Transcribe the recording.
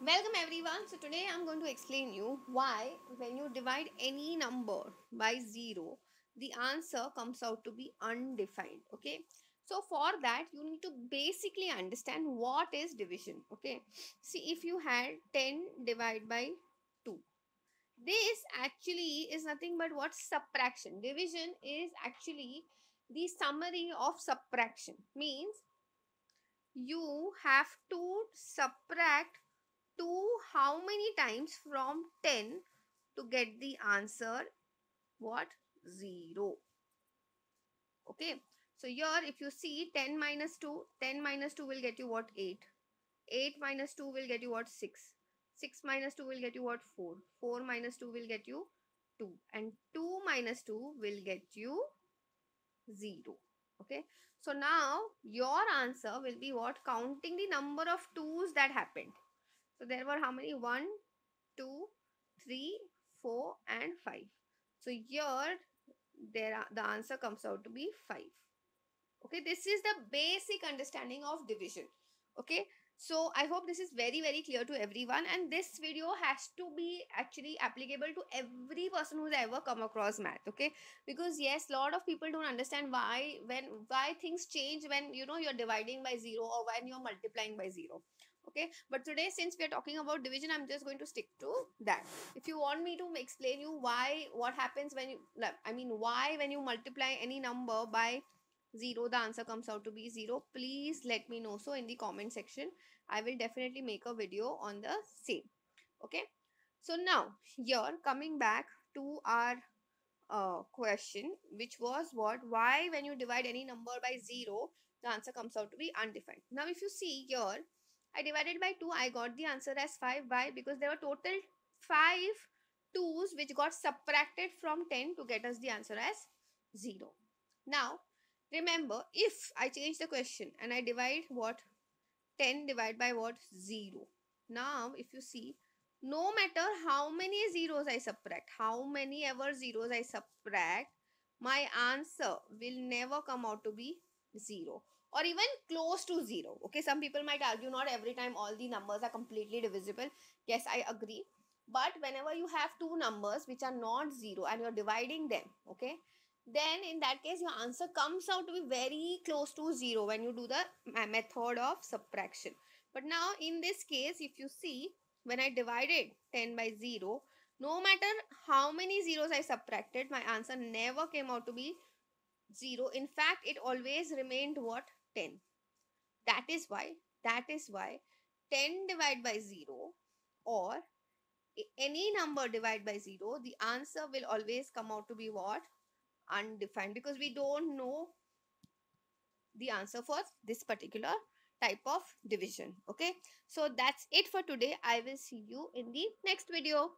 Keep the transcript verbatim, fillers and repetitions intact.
Welcome everyone. So today I'm going to explain you why when you divide any number by zero, the answer comes out to be undefined. Okay, so for that you need to basically understand what is division. Okay, see, if you had ten divided by two, this actually is nothing but what? Subtraction. Division is actually the summary of subtraction. Means you have to subtract two how many times from ten to get the answer what? Zero. Okay, so here if you see ten minus two, ten minus two will get you what? Eight. Eight minus two will get you what? Six. Six minus two will get you what? Four. Four minus two will get you two, and two minus two will get you zero. Okay, so now your answer will be what? Counting the number of twos that happened. So there were how many? One, two, three, four, and five. So here there are, the answer comes out to be five. Okay, this is the basic understanding of division. Okay, so I hope this is very very clear to everyone, and this video has to be actually applicable to every person who's ever come across math. Okay, because yes, a lot of people don't understand why when why things change when you know you're dividing by zero or when you're multiplying by zero. Okay, but today since we are talking about division, I'm just going to stick to that. If you want me to explain you why, what happens when you, I mean why when you multiply any number by zero, the answer comes out to be zero, please let me know so in the comment section. I will definitely make a video on the same. Okay, so now here coming back to our uh, question, which was what? Why when you divide any number by zero, the answer comes out to be undefined. Now if you see here, I divided by two, I got the answer as five. Why? Because there were total five twos which got subtracted from ten to get us the answer as zero. Now, remember, if I change the question and I divide what? ten divided by what? zero. Now, if you see, no matter how many zeros I subtract, how many ever zeros I subtract, my answer will never come out to be zero. Or even close to zero. Okay, some people might argue not every time all the numbers are completely divisible. Yes, I agree. But whenever you have two numbers which are not zero and you're dividing them, okay, then in that case your answer comes out to be very close to zero when you do the method of subtraction. But now in this case, if you see, when I divided ten by zero, no matter how many zeros I subtracted, my answer never came out to be zero. In fact, it always remained what? ten. That is why, that is why ten divided by zero or any number divided by zero, the answer will always come out to be what? Undefined, because we don't know the answer for this particular type of division. Okay, so that's it for today. I will see you in the next video.